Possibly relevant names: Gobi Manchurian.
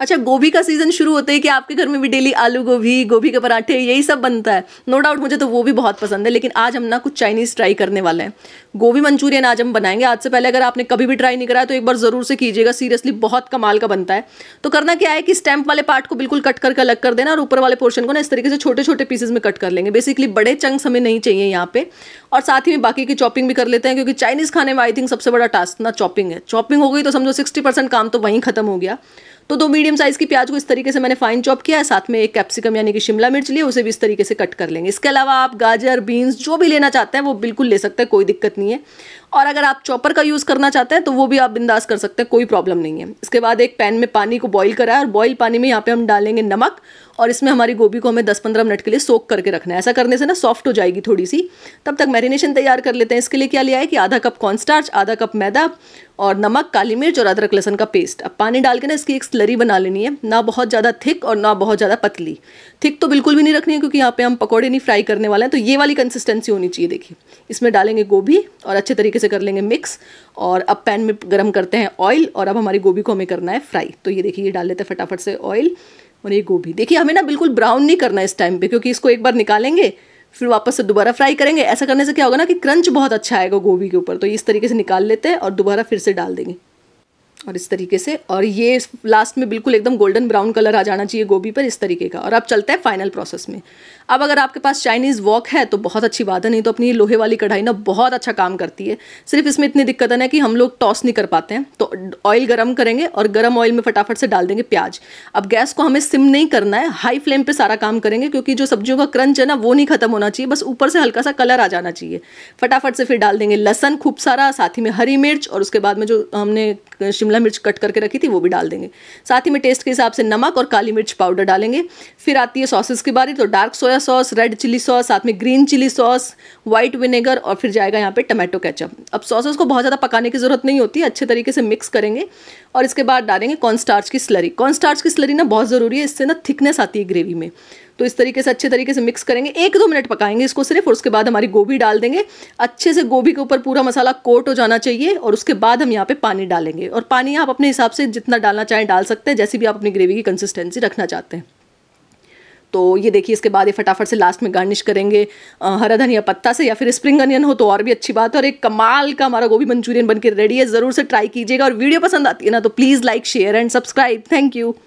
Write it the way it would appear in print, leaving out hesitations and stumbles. अच्छा, गोभी का सीज़न शुरू होते ही कि आपके घर में भी डेली आलू गोभी, गोभी के पराठे, यही सब बनता है। नो डाउट, मुझे तो वो भी बहुत पसंद है। लेकिन आज हम ना कुछ चाइनीज़ ट्राई करने वाले हैं। गोभी मंचूरियन आज हम बनाएंगे। आज से पहले अगर आपने कभी भी ट्राई नहीं करा तो एक बार ज़रूर से कीजिएगा, सीरियसली बहुत कमाल का बनता है। तो करना क्या है कि स्टैम्प वाले पार्ट को बिल्कुल कट करके अलग कर देना और ऊपर वाले पोर्शन को ना इस तरीके से छोटे छोटे पीसेज में कट कर लेंगे। बेसिकली बड़े चंक्स हमें नहीं चाहिए यहाँ पे। और साथ ही में बाकी की चॉपिंग भी कर लेते हैं, क्योंकि चाइनीज़ खाने में आई थिंक सबसे बड़ा टास्क ना चॉपिंग है। चॉपिंग हो गई तो समझो 60% काम तो वहीं खत्म हो गया। तो 2 मीडियम साइज़ की प्याज को इस तरीके से मैंने फाइन चॉप किया है। साथ में 1 कैप्सिकम यानी कि शिमला मिर्च लिए, उसे भी इस तरीके से कट कर लेंगे। इसके अलावा आप गाजर, बीन्स जो भी लेना चाहते हैं वो बिल्कुल ले सकते हैं, कोई दिक्कत नहीं है। और अगर आप चॉपर का यूज़ करना चाहते हैं तो वो भी आप बिंदास कर सकते हैं, कोई प्रॉब्लम नहीं है। इसके बाद एक पैन में पानी को बॉईल करा है और बॉईल पानी में यहाँ पे हम डालेंगे नमक और इसमें हमारी गोभी को हमें 10-15 मिनट के लिए सोक करके रखना है। ऐसा करने से ना सॉफ्ट हो जाएगी थोड़ी सी। तब तक मैरिनेशन तैयार कर लेते हैं। इसके लिए क्या लिया है कि आधा कप कॉर्नस्टार्च, आधा कप मैदा और नमक, काली मिर्च और अदरक लहसन का पेस्ट। अब पानी डाल के ना इसकी एक स्लरी बना लेनी है, ना बहुत ज़्यादा थिक और ना बहुत ज़्यादा पतली। थिक तो बिल्कुल भी नहीं रखनी है क्योंकि यहाँ पे हम पकौड़े नहीं फ्राई करने वाले हैं, तो ये वाली कंसिस्टेंसी होनी चाहिए। देखिए, इसमें डालेंगे गोभी और अच्छे तरीके से कर लेंगे मिक्स। और अब पैन में गर्म करते हैं ऑयल और अब हमारी गोभी को हमें करना है फ्राई। तो ये देखिए, ये डाल लेते हैं फटाफट से ऑयल और ये गोभी। देखिए, हमें ना बिल्कुल ब्राउन नहीं करना है इस टाइम पे, क्योंकि इसको एक बार निकालेंगे फिर वापस से दोबारा फ्राई करेंगे। ऐसा करने से क्या होगा ना कि क्रंच बहुत अच्छा आएगा गोभी के ऊपर। तो इस तरीके से निकाल लेते हैं और दोबारा फिर से डाल देंगे और इस तरीके से। और ये लास्ट में बिल्कुल एकदम गोल्डन ब्राउन कलर आ जाना चाहिए गोभी पर, इस तरीके का। और अब चलते हैं फाइनल प्रोसेस में। अब अगर आपके पास चाइनीज़ वॉक है तो बहुत अच्छी बात है, नहीं तो अपनी लोहे वाली कढ़ाई ना बहुत अच्छा काम करती है। सिर्फ इसमें इतनी दिक्कत है कि हम लोग टॉस नहीं कर पाते हैं। तो ऑयल गर्म करेंगे और गर्म ऑयल में फटाफट से डाल देंगे प्याज। अब गैस को हमें सिम नहीं करना है, हाई फ्लेम पर सारा काम करेंगे, क्योंकि जो सब्जियों का क्रंच है ना वो नहीं खत्म होना चाहिए, बस ऊपर से हल्का सा कलर आ जाना चाहिए। फटाफट से फिर डाल देंगे लहसन खूब सारा, साथ ही में हरी मिर्च और उसके बाद में जो हमने शिमला मिर्च कट करके रखी थी वो भी डाल देंगे। साथ ही में टेस्ट के हिसाब से नमक और काली मिर्च पाउडर डालेंगे। फिर आती है सॉसेस की बारी, तो dark soya sauce, red chilli sauce, साथ में green chilli sauce, white vinegar और फिर जाएगा यहाँ पे टमाटो केचप। अब सॉसेस को बहुत ज़्यादा पकाने की ज़रूरत नहीं होती, अच्छे तरीके से मिक्स करेंगे और इसके बाद डालेंगे कॉर्नस्टार्च की स्लरी। कॉर्नस्टार्च की स्लरी ना बहुत ज़रूरी है, इससे ना थिकनेस आती है ग्रेवी में। तो इस तरीके से अच्छे तरीके से मिक्स करेंगे, 1-2 मिनट पकाएंगे इसको सिर्फ। और उसके बाद हमारी गोभी डाल देंगे, अच्छे से गोभी के ऊपर पूरा मसाला कोट हो जाना चाहिए। और उसके बाद हम यहाँ पे पानी डालेंगे और पानी आप अपने हिसाब से जितना डालना चाहें डाल सकते हैं, जैसे भी आप अपनी ग्रेवी की कंसिस्टेंसी रखना चाहते हैं। तो ये देखिए, इसके बाद ये फटाफट से लास्ट में गार्निश करेंगे हरा धनिया पत्ता से, या फिर स्प्रिंग अनियन हो तो और भी अच्छी बात है। और एक कमाल का हमारा गोभी मंचूरियन बनकर रेडी है। ज़रूर से ट्राई कीजिएगा और वीडियो पसंद आती है ना तो please like, share and subscribe. Thank you.